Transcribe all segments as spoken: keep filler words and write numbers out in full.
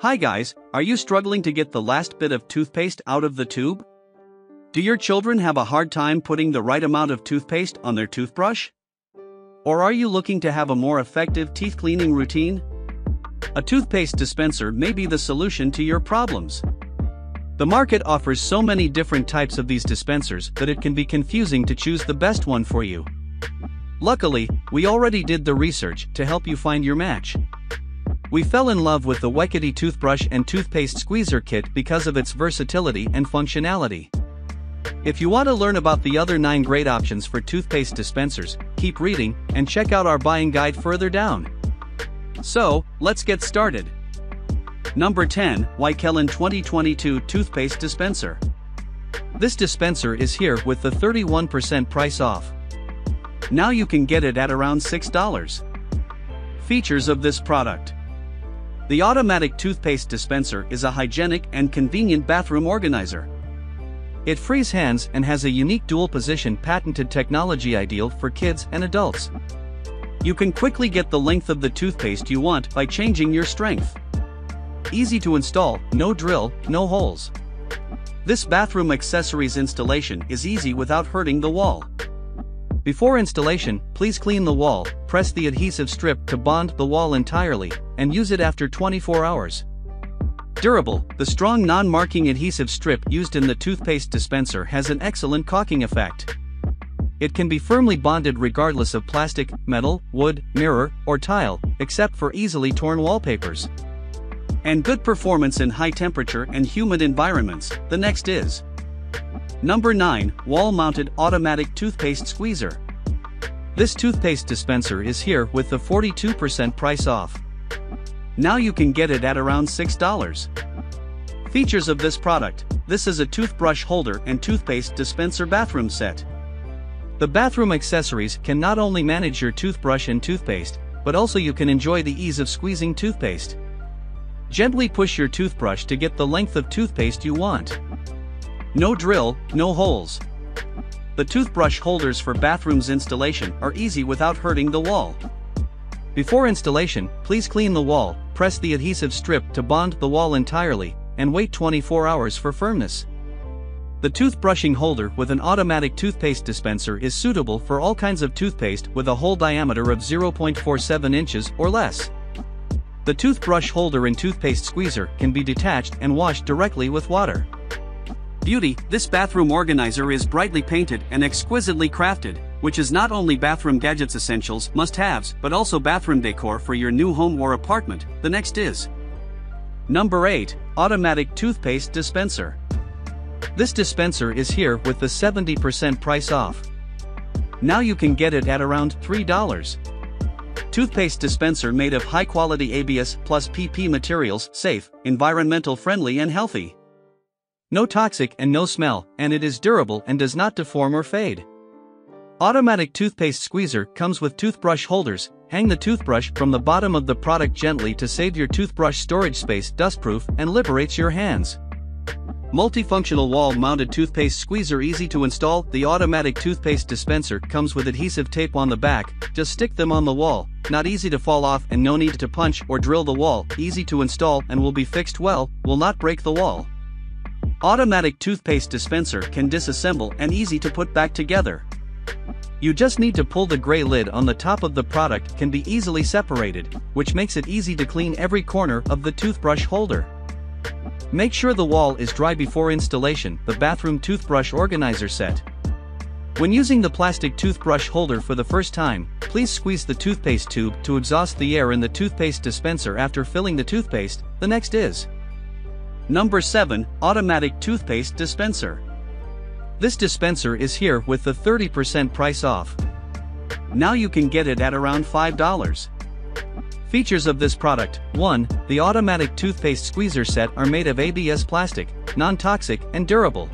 Hi guys, are you struggling to get the last bit of toothpaste out of the tube? Do your children have a hard time putting the right amount of toothpaste on their toothbrush? Or are you looking to have a more effective teeth cleaning routine? A toothpaste dispenser may be the solution to your problems. The market offers so many different types of these dispensers that it can be confusing to choose the best one for you. Luckily, we already did the research to help you find your match. We fell in love with the Y-kelin toothbrush and toothpaste squeezer kit because of its versatility and functionality. If you want to learn about the other nine great options for toothpaste dispensers, keep reading and check out our buying guide further down. So, let's get started. Number ten, Y-kelin twenty twenty-two Toothpaste Dispenser. This dispenser is here with the thirty-one percent price off. Now you can get it at around six dollars. Features of this product. The automatic toothpaste dispenser is a hygienic and convenient bathroom organizer. It frees hands and has a unique dual-position patented technology ideal for kids and adults. You can quickly get the length of the toothpaste you want by changing your strength. Easy to install, no drill, no holes. This bathroom accessories installation is easy without hurting the wall. Before installation, please clean the wall, press the adhesive strip to bond the wall entirely, and use it after twenty-four hours. Durable, the strong non-marking adhesive strip used in the toothpaste dispenser has an excellent caulking effect. It can be firmly bonded regardless of plastic, metal, wood, mirror, or tile, except for easily torn wallpapers. And good performance in high temperature and humid environments. The next is Number nine, Wall-Mounted Automatic Toothpaste Squeezer. This toothpaste dispenser is here with the forty-two percent price off. Now you can get it at around six dollars. Features of this product. This is a toothbrush holder and toothpaste dispenser bathroom set. The bathroom accessories can not only manage your toothbrush and toothpaste, but also you can enjoy the ease of squeezing toothpaste. Gently push your toothbrush to get the length of toothpaste you want. No drill, no holes. The toothbrush holders for bathrooms installation are easy without hurting the wall. Before installation, please clean the wall, press the adhesive strip to bond the wall entirely, and wait twenty-four hours for firmness. The toothbrushing holder with an automatic toothpaste dispenser is suitable for all kinds of toothpaste with a hole diameter of zero point four seven inches or less. The toothbrush holder and toothpaste squeezer can be detached and washed directly with water. Beauty, this bathroom organizer is brightly painted and exquisitely crafted, which is not only bathroom gadgets essentials must-haves but also bathroom decor for your new home or apartment. The next is Number eight, Automatic Toothpaste Dispenser. This dispenser is here with the seventy percent price off. Now you can get it at around three dollars. Toothpaste dispenser made of high-quality A B S plus P P materials, safe, environmental friendly and healthy. No toxic and no smell, and it is durable and does not deform or fade. Automatic toothpaste squeezer comes with toothbrush holders. Hang the toothbrush from the bottom of the product gently to save your toothbrush storage space, dustproof, and liberates your hands. Multifunctional wall-mounted toothpaste squeezer, easy to install. The automatic toothpaste dispenser comes with adhesive tape on the back, just stick them on the wall, not easy to fall off and no need to punch or drill the wall, easy to install and will be fixed well, will not break the wall. Automatic toothpaste dispenser can disassemble and easy to put back together. You just need to pull the gray lid on the top of the product, can be easily separated, which makes it easy to clean every corner of the toothbrush holder. Make sure the wall is dry before installation. The bathroom toothbrush organizer set. When using the plastic toothbrush holder for the first time, please squeeze the toothpaste tube to exhaust the air in the toothpaste dispenser after filling the toothpaste. The next is Number seven, Automatic Toothpaste Dispenser. This dispenser is here with the thirty percent price off. Now you can get it at around five dollars. Features of this product. One, the automatic toothpaste squeezer set are made of A B S plastic, non-toxic and durable.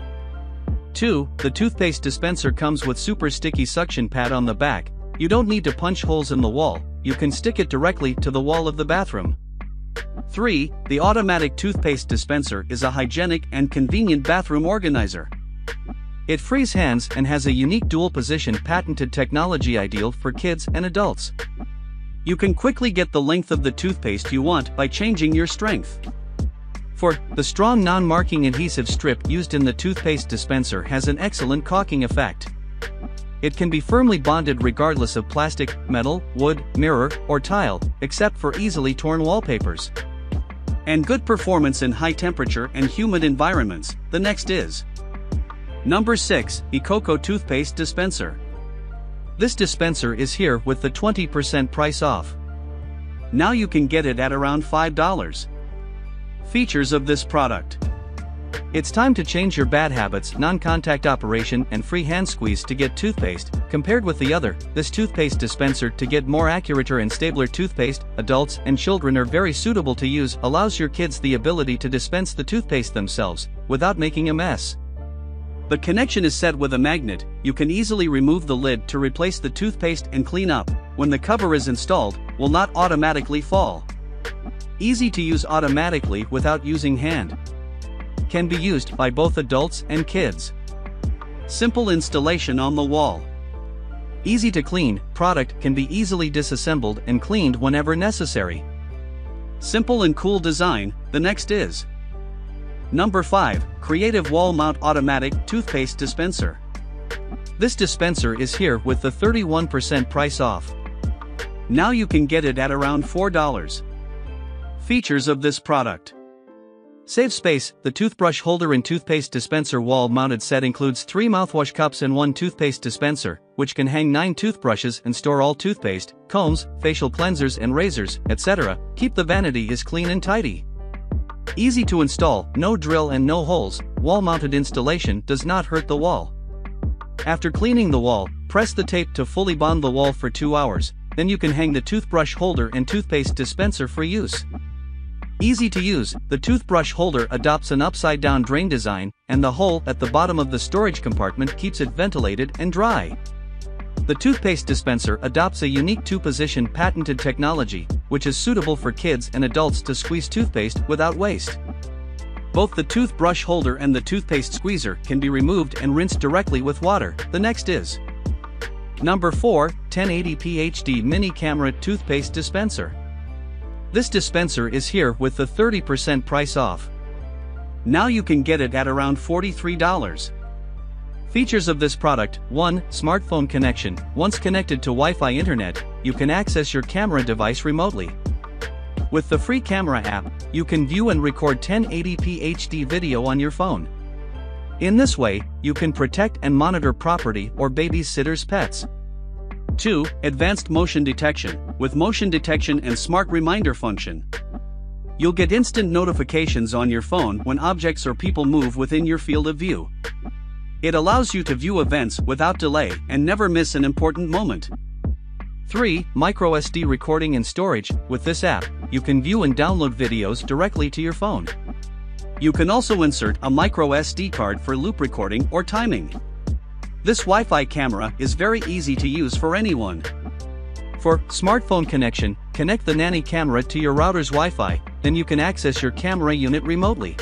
Two, the toothpaste dispenser comes with super sticky suction pad on the back. You don't need to punch holes in the wall, you can stick it directly to the wall of the bathroom. Three, the automatic toothpaste dispenser is a hygienic and convenient bathroom organizer. It frees hands and has a unique dual-position patented technology ideal for kids and adults. You can quickly get the length of the toothpaste you want by changing your strength. four. The strong non-marking adhesive strip used in the toothpaste dispenser has an excellent caulking effect. It can be firmly bonded regardless of plastic, metal, wood, mirror, or tile, except for easily torn wallpapers. And good performance in high temperature and humid environments. The next is Number six, ECOCO Toothpaste Dispenser. This dispenser is here with the twenty percent price off. Now you can get it at around five dollars. Features of this product. It's time to change your bad habits, non-contact operation and free hand squeeze to get toothpaste. Compared with the other, this toothpaste dispenser to get more accurater and stabler toothpaste. Adults and children are very suitable to use, allows your kids the ability to dispense the toothpaste themselves, without making a mess. The connection is set with a magnet, you can easily remove the lid to replace the toothpaste and clean up. When the cover is installed, will not automatically fall. Easy to use automatically without using hand. Can be used by both adults and kids. Simple installation on the wall. Easy to clean, product can be easily disassembled and cleaned whenever necessary. Simple and cool design. The next is Number five, Creative Wall Mount Automatic Toothpaste Dispenser. This dispenser is here with the thirty-one percent price off. Now you can get it at around four dollars. Features of this product. Save space. The toothbrush holder and toothpaste dispenser wall-mounted set includes three mouthwash cups and one toothpaste dispenser, which can hang nine toothbrushes and store all toothpaste, combs, facial cleansers and razors, et cetera. Keep the vanity is clean and tidy. Easy to install, no drill and no holes, wall-mounted installation does not hurt the wall. After cleaning the wall, press the tape to fully bond the wall for two hours, then you can hang the toothbrush holder and toothpaste dispenser for use. Easy to use, the toothbrush holder adopts an upside-down drain design, and the hole at the bottom of the storage compartment keeps it ventilated and dry. The toothpaste dispenser adopts a unique two-position patented technology, which is suitable for kids and adults to squeeze toothpaste without waste. Both the toothbrush holder and the toothpaste squeezer can be removed and rinsed directly with water. The next is Number four, ten eighty p H D Mini Camera Toothpaste Dispenser. This dispenser is here with the thirty percent price off. Now you can get it at around forty-three dollars. Features of this product. One. Smartphone connection. Once connected to Wi-Fi internet, you can access your camera device remotely. With the free camera app, you can view and record ten eighty p H D video on your phone. In this way, you can protect and monitor property or babysitters' pets. Two. Advanced motion detection. With motion detection and smart reminder function, you'll get instant notifications on your phone when objects or people move within your field of view. It allows you to view events without delay and never miss an important moment. Three. MicroSD recording and storage. With this app, you can view and download videos directly to your phone. You can also insert a microSD card for loop recording or timing. This Wi-Fi camera is very easy to use for anyone. For smartphone connection, connect the Nani camera to your router's Wi-Fi, then you can access your camera unit remotely.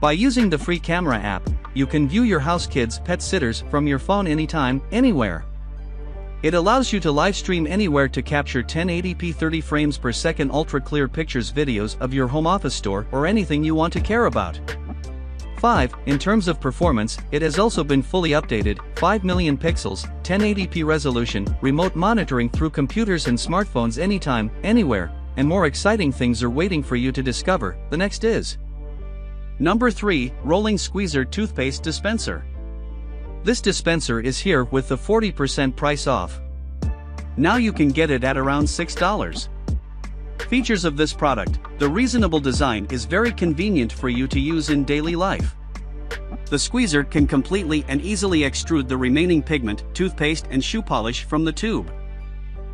By using the free camera app, you can view your house kids' pet sitters from your phone anytime, anywhere. It allows you to live stream anywhere to capture ten eighty p thirty frames per second ultra clear pictures videos of your home office store or anything you want to care about. Five. In terms of performance, it has also been fully updated, five million pixels, ten eighty p resolution, remote monitoring through computers and smartphones anytime, anywhere, and more exciting things are waiting for you to discover. The next is Number three, Rolling Squeezer Toothpaste Dispenser. This dispenser is here with the forty percent price off. Now you can get it at around six dollars. Features of this product. The reasonable design is very convenient for you to use in daily life. The squeezer can completely and easily extrude the remaining pigment, toothpaste and shoe polish from the tube.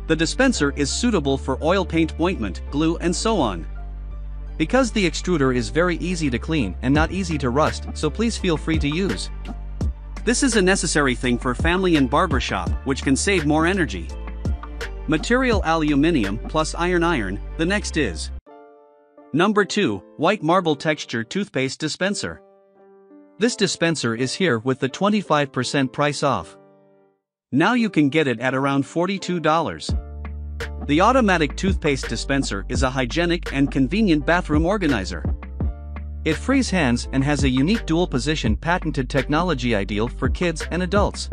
The dispenser is suitable for oil paint, ointment, glue and so on. Because the extruder is very easy to clean and not easy to rust, so please feel free to use. This is a necessary thing for family and barbershop, which can save more energy. Material aluminium plus iron iron. The next is Number two, White Marble Texture Toothpaste Dispenser. This dispenser is here with the twenty-five percent price off. Now you can get it at around forty-two dollars. The automatic toothpaste dispenser is a hygienic and convenient bathroom organizer. It frees hands and has a unique dual-position patented technology ideal for kids and adults.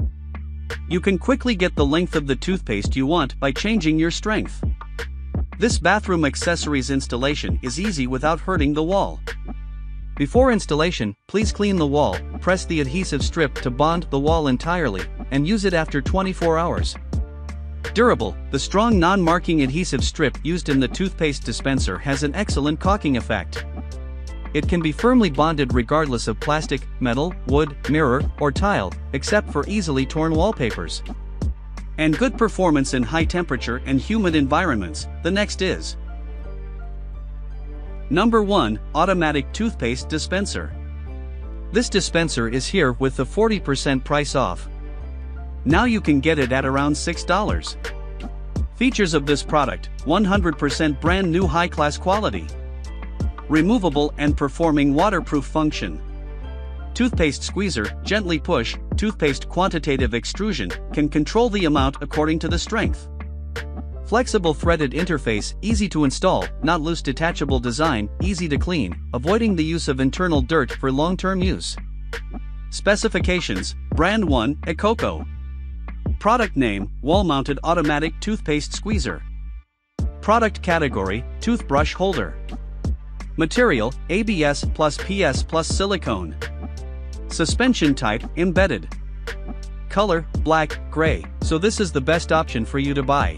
You can quickly get the length of the toothpaste you want by changing your strength. This bathroom accessories installation is easy without hurting the wall. Before installation, please clean the wall, press the adhesive strip to bond the wall entirely, and use it after twenty-four hours. Durable, the strong non-marking adhesive strip used in the toothpaste dispenser has an excellent caulking effect. It can be firmly bonded regardless of plastic, metal, wood, mirror, or tile, except for easily torn wallpapers. And good performance in high temperature and humid environments. The next is Number one. Automatic Toothpaste Dispenser. This dispenser is here with the forty percent price off. Now you can get it at around six dollars. Features of this product, one hundred percent brand new high-class quality. Removable and performing waterproof function. Toothpaste squeezer, gently push, toothpaste quantitative extrusion, can control the amount according to the strength. Flexible threaded interface, easy to install, not loose detachable design, easy to clean, avoiding the use of internal dirt for long-term use. Specifications, Brand one, ECOCO. Product name, wall-mounted automatic toothpaste squeezer. Product category, toothbrush holder. Material, A B S plus P S plus silicone. Suspension type, embedded. Color, black, gray, so this is the best option for you to buy.